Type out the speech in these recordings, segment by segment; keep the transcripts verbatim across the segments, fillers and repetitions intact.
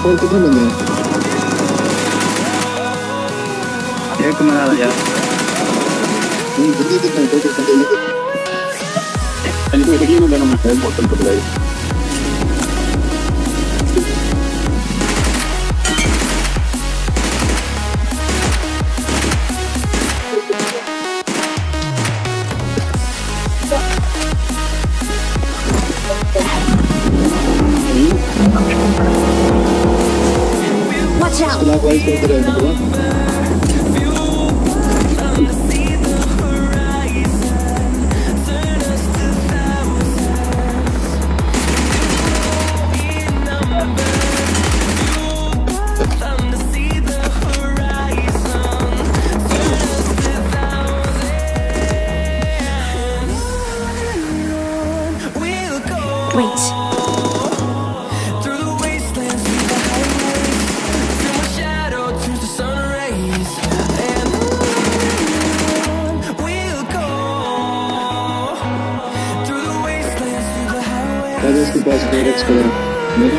こういうところに早くもらうやうん、どういうところにどういうところに何こういう時のだろうみたいなもうちょっとくらいWhat is it today? Wait. Let's go. Let's go. Let's go.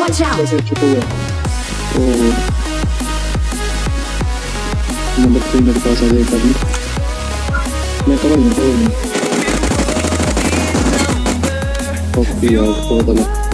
Watch out! Oh. Number three, number five, number eight, number nine. Copy of